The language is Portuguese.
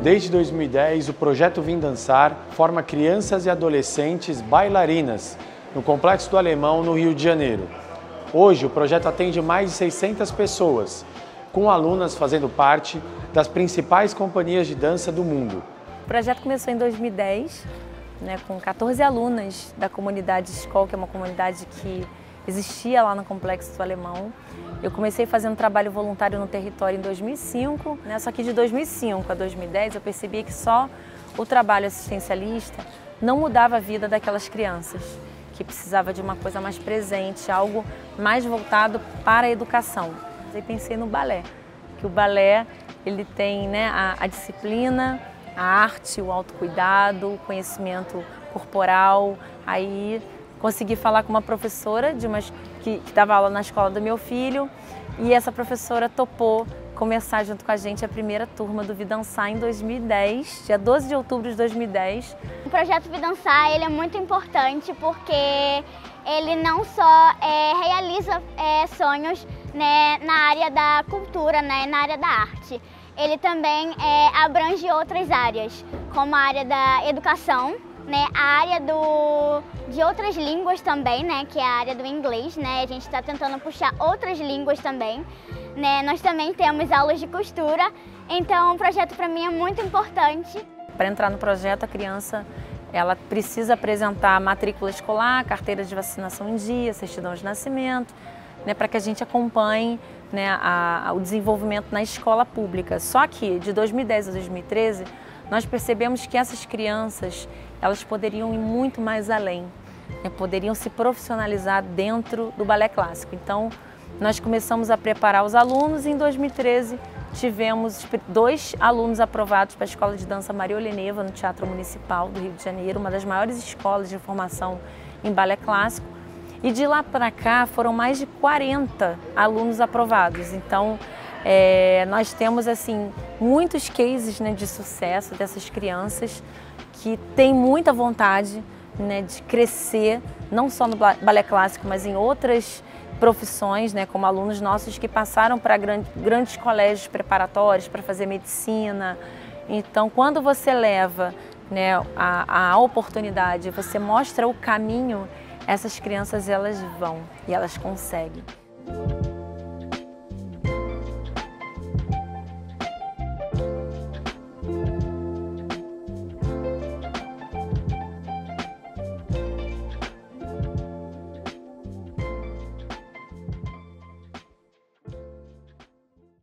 Desde 2010, o projeto ViDançar forma crianças e adolescentes bailarinas no Complexo do Alemão, no Rio de Janeiro. Hoje, o projeto atende mais de 600 pessoas, com alunas fazendo parte das principais companhias de dança do mundo. O projeto começou em 2010, com 14 alunas da comunidade Escola, que é uma comunidade que existia lá no Complexo do Alemão. Eu comecei fazendo trabalho voluntário no território em 2005, só que de 2005 a 2010 eu percebi que só o trabalho assistencialista não mudava a vida daquelas crianças, que precisava de uma coisa mais presente, algo mais voltado para a educação. Aí pensei no balé, que o balé ele tem a disciplina, a arte, o autocuidado, o conhecimento corporal. Aí consegui falar com uma professora que dava aula na escola do meu filho, e essa professora topou começar junto com a gente a primeira turma do ViDançar em 2010, dia 12 de outubro de 2010. O projeto ViDançar ele é muito importante porque ele não só realiza sonhos na área da cultura, na área da arte. Ele também abrange outras áreas, como a área da educação, a área de outras línguas também, que é a área do inglês, a gente está tentando puxar outras línguas também, nós também temos aulas de costura, então o projeto para mim é muito importante. Para entrar no projeto, a criança ela precisa apresentar matrícula escolar, carteira de vacinação em dia, certidão de nascimento, para que a gente acompanhe o desenvolvimento na escola pública. Só que de 2010 a 2013, nós percebemos que essas crianças, elas poderiam ir muito mais além, poderiam se profissionalizar dentro do balé clássico. Então, nós começamos a preparar os alunos e em 2013 tivemos 2 alunos aprovados para a Escola de Dança Maria Oleneva, no Teatro Municipal do Rio de Janeiro, uma das maiores escolas de formação em balé clássico. E de lá para cá foram mais de 40 alunos aprovados. Então, nós temos assim muitos cases de sucesso dessas crianças que têm muita vontade de crescer, não só no balé clássico, mas em outras profissões, como alunos nossos que passaram para grandes colégios preparatórios para fazer medicina. Então, quando você leva a oportunidade, você mostra o caminho, essas crianças elas vão e elas conseguem.